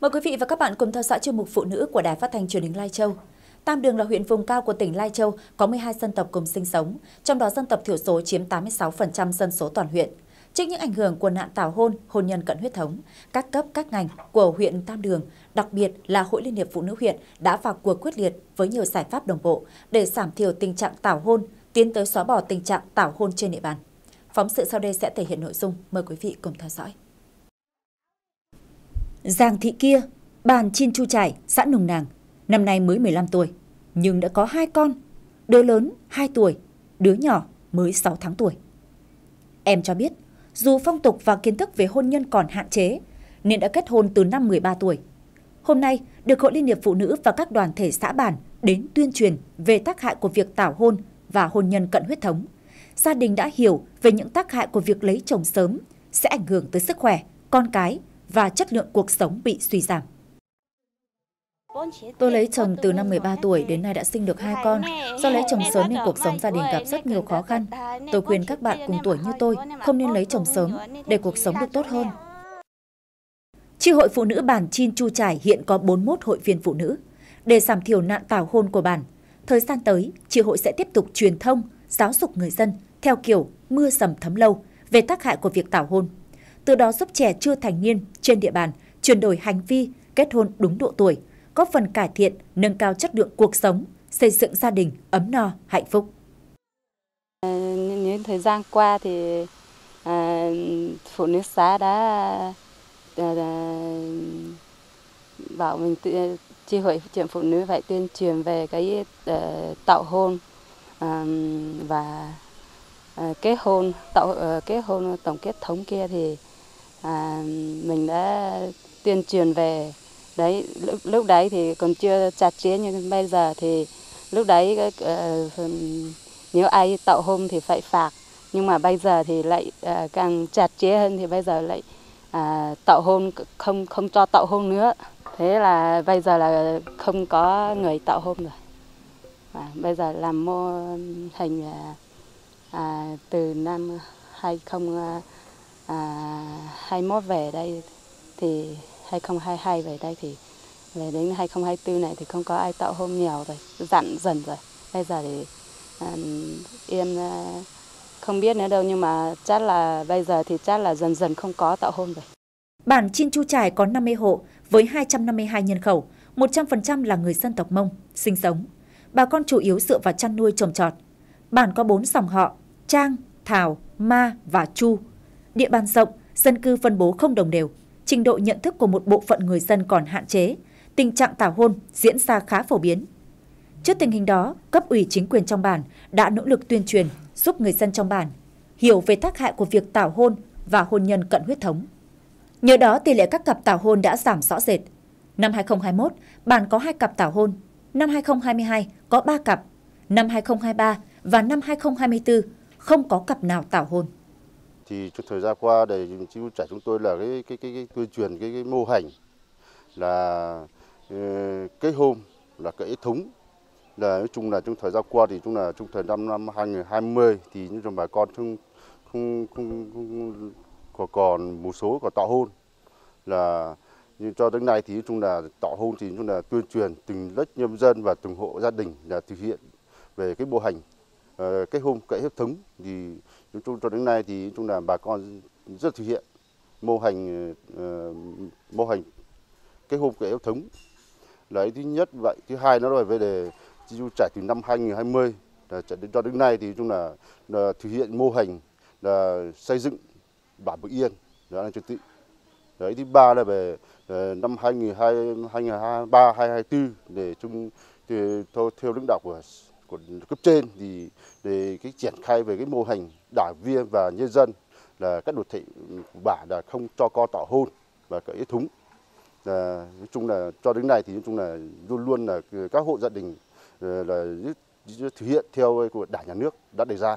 Mời quý vị và các bạn cùng theo dõi chương mục Phụ nữ của Đài Phát thanh Truyền hình Lai Châu. Tam Đường là huyện vùng cao của tỉnh Lai Châu, có 12 dân tộc cùng sinh sống, trong đó dân tộc thiểu số chiếm 86% dân số toàn huyện. Trước những ảnh hưởng của nạn tảo hôn, hôn nhân cận huyết thống, các cấp các ngành của huyện Tam Đường, đặc biệt là Hội Liên hiệp Phụ nữ huyện đã vào cuộc quyết liệt với nhiều giải pháp đồng bộ để giảm thiểu tình trạng tảo hôn, tiến tới xóa bỏ tình trạng tảo hôn trên địa bàn. Phóng sự sau đây sẽ thể hiện nội dung, mời quý vị cùng theo dõi. Giàng Thị Kia, bản Chin Chu Trải, xã Nùng Nàng, năm nay mới 15 tuổi, nhưng đã có 2 con, đứa lớn 2 tuổi, đứa nhỏ mới 6 tháng tuổi. Em cho biết, dù phong tục và kiến thức về hôn nhân còn hạn chế, nên đã kết hôn từ năm 13 tuổi. Hôm nay, được Hội Liên hiệp Phụ nữ và các đoàn thể xã bản đến tuyên truyền về tác hại của việc tảo hôn và hôn nhân cận huyết thống. Gia đình đã hiểu về những tác hại của việc lấy chồng sớm sẽ ảnh hưởng tới sức khỏe, con cái và chất lượng cuộc sống bị suy giảm. Tôi lấy chồng từ năm 13 tuổi, đến nay đã sinh được 2 con. Do lấy chồng sớm nên cuộc sống gia đình gặp rất nhiều khó khăn. Tôi khuyên các bạn cùng tuổi như tôi không nên lấy chồng sớm để cuộc sống được tốt hơn. Chi hội phụ nữ bản Chin Chu Chải hiện có 41 hội viên phụ nữ. Để giảm thiểu nạn tảo hôn của bản, thời gian tới, chi hội sẽ tiếp tục truyền thông, giáo dục người dân theo kiểu mưa dầm thấm lâu về tác hại của việc tảo hôn. Từ đó giúp trẻ chưa thành niên trên địa bàn chuyển đổi hành vi, kết hôn đúng độ tuổi, góp phần cải thiện, nâng cao chất lượng cuộc sống, xây dựng gia đình ấm no, hạnh phúc. Những thời gian qua thì phụ nữ xã đã bảo mình chi hội chuyện phụ nữ phải tuyên truyền về cái tảo hôn và kết hôn, tổng kết thống kia thì mình đã tuyên truyền về đấy. Lúc đấy thì còn chưa chặt chẽ như bây giờ, thì lúc đấy nếu ai tảo hôn thì phải phạt, nhưng mà bây giờ thì lại càng chặt chẽ hơn, thì bây giờ lại tảo hôn không cho tảo hôn nữa, thế là bây giờ là không có người tảo hôn rồi. Bây giờ làm mô hình từ năm 2021 về đây thì 2022 về đây thì về đến 2024 này thì không có ai tảo hôn nhiều rồi, dặn dần rồi. Bây giờ thì em không biết nữa đâu, nhưng mà chắc là bây giờ thì chắc là dần dần không có tảo hôn rồi. Bản Chin Chu Chải có 50 hộ với 252 nhân khẩu, 100% là người dân tộc Mông sinh sống. Bà con chủ yếu dựa vào chăn nuôi trồng trọt. Bản có 4 dòng họ: Trang, Thảo, Ma và Chu. Địa bàn rộng, dân cư phân bố không đồng đều, trình độ nhận thức của một bộ phận người dân còn hạn chế, tình trạng tảo hôn diễn ra khá phổ biến. Trước tình hình đó, cấp ủy chính quyền trong bản đã nỗ lực tuyên truyền giúp người dân trong bản hiểu về tác hại của việc tảo hôn và hôn nhân cận huyết thống. Nhờ đó, tỷ lệ các cặp tảo hôn đã giảm rõ rệt. Năm 2021, bản có 2 cặp tảo hôn, năm 2022 có 3 cặp, năm 2023 và năm 2024 không có cặp nào tảo hôn. Thì trong thời gian qua để Chin Chu Chải chúng tôi là cái tuyên truyền cái mô hình là kết hôn là cái thống, là nói chung là trong thời gian qua thì chúng là trong thời gian năm 2020 thì những trong bà con không còn một số còn tảo hôn, là nhưng cho đến nay thì chúng là tảo hôn thì chúng là tuyên truyền từng lớp nhân dân và từng hộ gia đình là thực hiện về cái mô hình kết hôn cận huyết thống, thì chúng tôi cho đến nay thì chúng là bà con rất thực hiện mô hình kết hôn cận huyết thống. Đấy, thứ nhất vậy, thứ hai nó là về để Chin Chu Chải từ năm 2020 là cho đến nay thì chúng là thực hiện mô hình là xây dựng bản bình yên đó là trật tự. Đấy, thứ ba là về năm 2023 2024 để chung theo lãnh đạo của cấp trên thì để cái triển khai về cái mô hình đảng viên và nhân dân là các đô thị của bản là không cho con tảo hôn và cận huyết thống. Là nói chung là cho đến nay thì nói chung là luôn luôn là các hộ gia đình là thực hiện theo của Đảng nhà nước đã đề ra.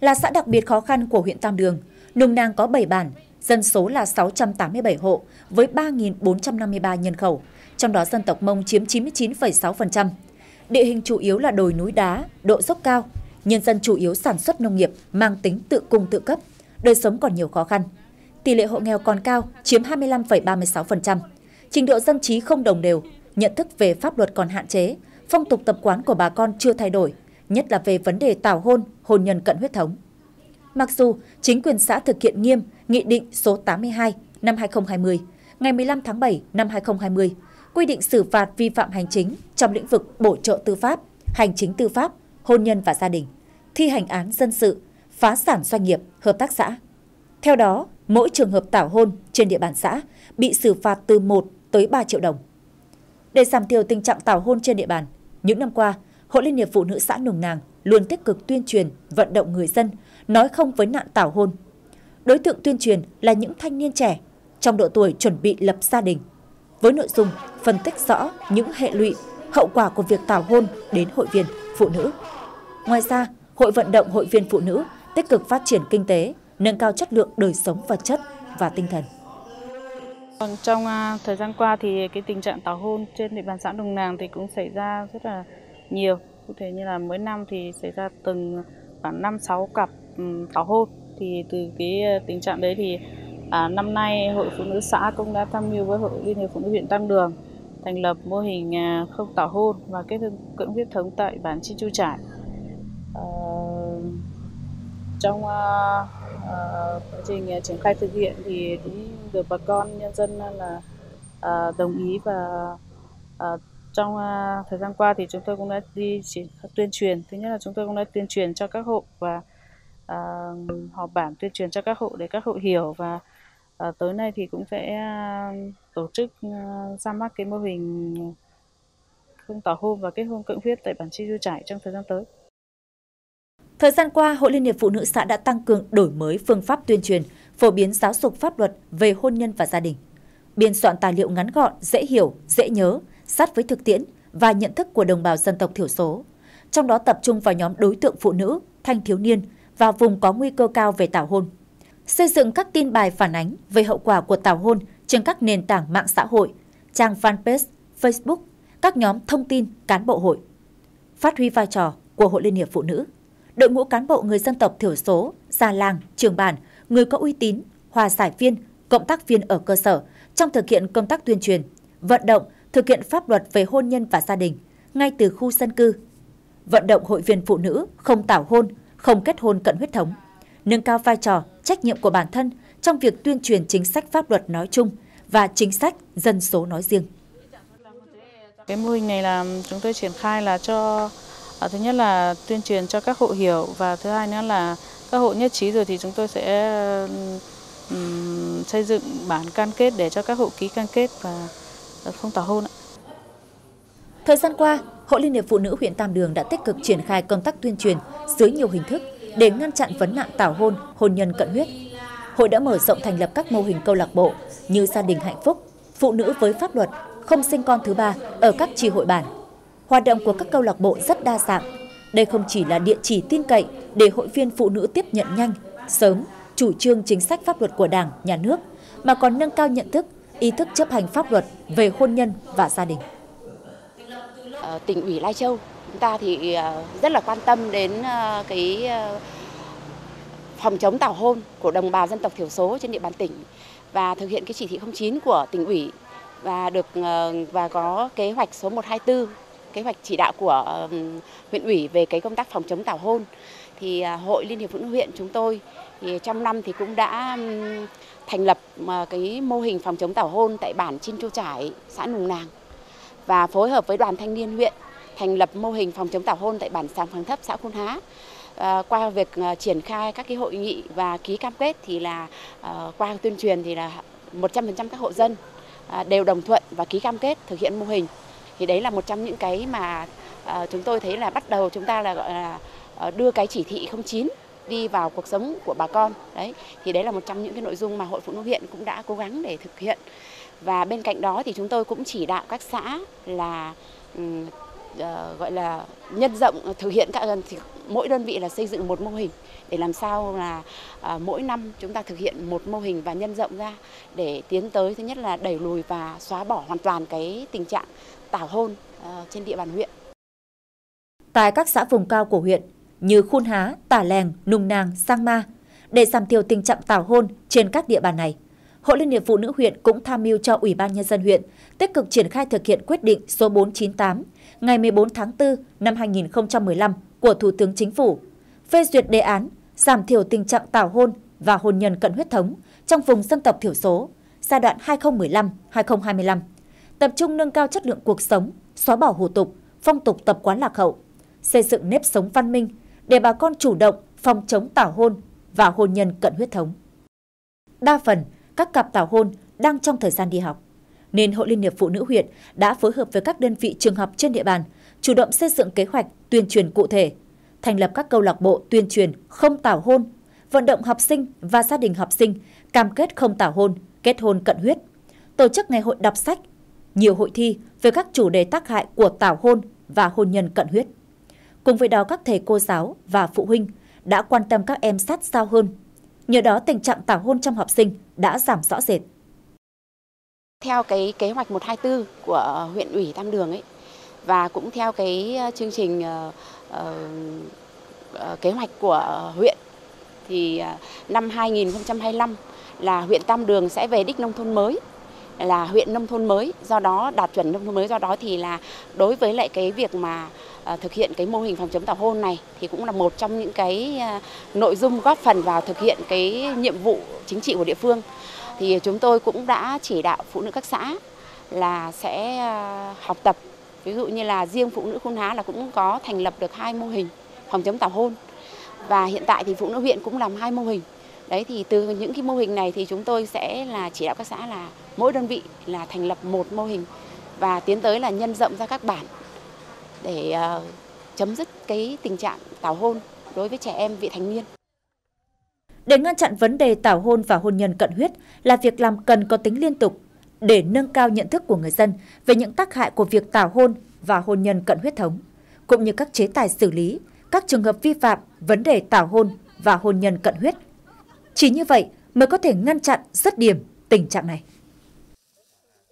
Là xã đặc biệt khó khăn của huyện Tam Đường, Nùng Nàng có 7 bản, dân số là 687 hộ với 3.453 nhân khẩu, trong đó dân tộc Mông chiếm 99,6%. Địa hình chủ yếu là đồi núi đá, độ dốc cao, nhân dân chủ yếu sản xuất nông nghiệp mang tính tự cung tự cấp, đời sống còn nhiều khó khăn. Tỷ lệ hộ nghèo còn cao, chiếm 25,36%. Trình độ dân trí không đồng đều, nhận thức về pháp luật còn hạn chế, phong tục tập quán của bà con chưa thay đổi, nhất là về vấn đề tảo hôn, hôn nhân cận huyết thống. Mặc dù chính quyền xã thực hiện nghiêm Nghị định số 82 năm 2020, ngày 15 tháng 7 năm 2020, quy định xử phạt vi phạm hành chính trong lĩnh vực bổ trợ tư pháp, hành chính tư pháp, hôn nhân và gia đình, thi hành án dân sự, phá sản doanh nghiệp, hợp tác xã. Theo đó, mỗi trường hợp tảo hôn trên địa bàn xã bị xử phạt từ 1 tới 3 triệu đồng. Để giảm thiểu tình trạng tảo hôn trên địa bàn, những năm qua, Hội Liên hiệp Phụ nữ xã Nùng Nàng luôn tích cực tuyên truyền, vận động người dân nói không với nạn tảo hôn. Đối tượng tuyên truyền là những thanh niên trẻ trong độ tuổi chuẩn bị lập gia đình, với nội dung phân tích rõ những hệ lụy, hậu quả của việc tảo hôn đến hội viên phụ nữ. Ngoài ra, hội vận động hội viên phụ nữ tích cực phát triển kinh tế, nâng cao chất lượng đời sống vật chất và tinh thần. Trong thời gian qua thì cái tình trạng tảo hôn trên địa bàn xã Nùng Nàng thì cũng xảy ra rất là nhiều. Cụ thể như là mỗi năm thì xảy ra từng khoảng 5-6 cặp tảo hôn. Thì từ cái tình trạng đấy thì năm nay Hội Phụ nữ xã cũng đã tham mưu với Hội Liên hiệp Phụ nữ huyện Tam Đường thành lập mô hình không tảo hôn và kết hôn cận huyết thống tại bản Chin Chu Trải. Trong quá trình triển khai thực hiện thì cũng được bà con nhân dân là đồng ý, và trong thời gian qua thì chúng tôi cũng đã đi tuyên truyền. Thứ nhất là chúng tôi cũng đã tuyên truyền cho các hộ và họp bản tuyên truyền cho các hộ để các hộ hiểu, và tối nay thì cũng sẽ tổ chức ra mắt cái mô hình không tảo hôn và kết hôn cận huyết tại bản Chin Chu Chải trong thời gian tới. Thời gian qua, Hội Liên hiệp Phụ nữ xã đã tăng cường đổi mới phương pháp tuyên truyền, phổ biến giáo dục pháp luật về hôn nhân và gia đình, biên soạn tài liệu ngắn gọn, dễ hiểu, dễ nhớ, sát với thực tiễn và nhận thức của đồng bào dân tộc thiểu số, trong đó tập trung vào nhóm đối tượng phụ nữ, thanh thiếu niên và vùng có nguy cơ cao về tảo hôn. Xây dựng các tin bài phản ánh về hậu quả của tảo hôn trên các nền tảng mạng xã hội, trang fanpage, Facebook, các nhóm thông tin cán bộ hội. Phát huy vai trò của Hội Liên hiệp Phụ nữ, đội ngũ cán bộ người dân tộc thiểu số, già làng, trưởng bản, người có uy tín, hòa giải viên, cộng tác viên ở cơ sở trong thực hiện công tác tuyên truyền, vận động, thực hiện pháp luật về hôn nhân và gia đình ngay từ khu dân cư. Vận động hội viên phụ nữ không tảo hôn, không kết hôn cận huyết thống, nâng cao vai trò, trách nhiệm của bản thân trong việc tuyên truyền chính sách pháp luật nói chung và chính sách dân số nói riêng. Cái mô hình này là chúng tôi triển khai là cho, thứ nhất là tuyên truyền cho các hộ hiểu, và thứ hai nữa là các hộ nhất trí rồi thì chúng tôi sẽ xây dựng bản cam kết để cho các hộ ký cam kết và không tảo hôn. Thời gian qua, Hội Liên hiệp Phụ nữ huyện Tam Đường đã tích cực triển khai công tác tuyên truyền dưới nhiều hình thức để ngăn chặn vấn nạn tảo hôn, hôn nhân cận huyết. Hội đã mở rộng thành lập các mô hình câu lạc bộ như gia đình hạnh phúc, phụ nữ với pháp luật, không sinh con thứ ba ở các chi hội bản. Hoạt động của các câu lạc bộ rất đa dạng. Đây không chỉ là địa chỉ tin cậy để hội viên phụ nữ tiếp nhận nhanh, sớm chủ trương chính sách pháp luật của Đảng, Nhà nước, mà còn nâng cao nhận thức, ý thức chấp hành pháp luật về hôn nhân và gia đình. Tỉnh ủy Lai Châu chúng ta thì rất là quan tâm đến cái phòng chống tảo hôn của đồng bào dân tộc thiểu số trên địa bàn tỉnh, và thực hiện cái chỉ thị 09 của tỉnh ủy và có kế hoạch số 124, kế hoạch chỉ đạo của huyện ủy về cái công tác phòng chống tảo hôn. Thì Hội Liên hiệp Phụ nữ huyện chúng tôi thì trong năm thì cũng đã thành lập cái mô hình phòng chống tảo hôn tại bản Chin Chu Trải, xã Nùng Nàng, và phối hợp với đoàn thanh niên huyện thành lập mô hình phòng chống tảo hôn tại bản Sàng Pháng Thấp, xã Khôn Há. Qua việc triển khai các cái hội nghị và ký cam kết thì là qua tuyên truyền thì là 100% các hộ dân đều đồng thuận và ký cam kết thực hiện mô hình. Thì đấy là một trong những cái mà chúng tôi thấy là bắt đầu chúng ta là gọi là đưa cái chỉ thị 09 đi vào cuộc sống của bà con. Đấy, thì đấy là một trong những cái nội dung mà Hội Phụ nữ huyện cũng đã cố gắng để thực hiện. Và bên cạnh đó thì chúng tôi cũng chỉ đạo các xã là gọi là nhân rộng thực hiện mỗi đơn vị là xây dựng một mô hình để làm sao là mỗi năm chúng ta thực hiện một mô hình và nhân rộng ra để tiến tới thứ nhất là đẩy lùi và xóa bỏ hoàn toàn cái tình trạng tảo hôn trên địa bàn huyện. Tại các xã vùng cao của huyện như Khun Há, Tả Lèng, Nùng Nàng, Sang Ma, để giảm thiểu tình trạng tảo hôn trên các địa bàn này, Hội Liên hiệp Phụ nữ huyện cũng tham mưu cho Ủy ban Nhân dân huyện tích cực triển khai thực hiện quyết định số 498 ngày 14 tháng 4 năm 2015 của Thủ tướng Chính phủ, phê duyệt đề án giảm thiểu tình trạng tảo hôn và hôn nhân cận huyết thống trong vùng dân tộc thiểu số giai đoạn 2015-2025, tập trung nâng cao chất lượng cuộc sống, xóa bỏ hủ tục, phong tục tập quán lạc hậu, xây dựng nếp sống văn minh để bà con chủ động phòng chống tảo hôn và hôn nhân cận huyết thống. Đa phần, các cặp tảo hôn đang trong thời gian đi học, nên Hội Liên hiệp Phụ nữ huyện đã phối hợp với các đơn vị trường học trên địa bàn, chủ động xây dựng kế hoạch tuyên truyền cụ thể, thành lập các câu lạc bộ tuyên truyền không tảo hôn, vận động học sinh và gia đình học sinh cam kết không tảo hôn, kết hôn cận huyết, tổ chức ngày hội đọc sách, nhiều hội thi về các chủ đề tác hại của tảo hôn và hôn nhân cận huyết. Cùng với đó, các thầy cô giáo và phụ huynh đã quan tâm các em sát sao hơn. Nhờ đó, tình trạng tảo hôn trong học sinh đã giảm rõ rệt. Theo cái kế hoạch 124 của huyện ủy Tam Đường ấy, và cũng theo cái chương trình kế hoạch của huyện, thì năm 2025 là huyện Tam Đường sẽ về đích nông thôn mới, là huyện nông thôn mới, do đó đạt chuẩn nông thôn mới, do đó thì là đối với lại cái việc mà thực hiện cái mô hình phòng chống tảo hôn này thì cũng là một trong những cái nội dung góp phần vào thực hiện cái nhiệm vụ chính trị của địa phương. Thì chúng tôi cũng đã chỉ đạo phụ nữ các xã là sẽ học tập, ví dụ như là riêng phụ nữ Khun Há là cũng có thành lập được 2 mô hình phòng chống tảo hôn, và hiện tại thì phụ nữ huyện cũng làm 2 mô hình. Đấy, thì từ những cái mô hình này thì chúng tôi sẽ là chỉ đạo các xã là mỗi đơn vị là thành lập một mô hình và tiến tới là nhân rộng ra các bản để chấm dứt cái tình trạng tảo hôn đối với trẻ em vị thành niên. Để ngăn chặn vấn đề tảo hôn và hôn nhân cận huyết là việc làm cần có tính liên tục để nâng cao nhận thức của người dân về những tác hại của việc tảo hôn và hôn nhân cận huyết thống, cũng như các chế tài xử lý các trường hợp vi phạm vấn đề tảo hôn và hôn nhân cận huyết. Chỉ như vậy mới có thể ngăn chặn dứt điểm tình trạng này.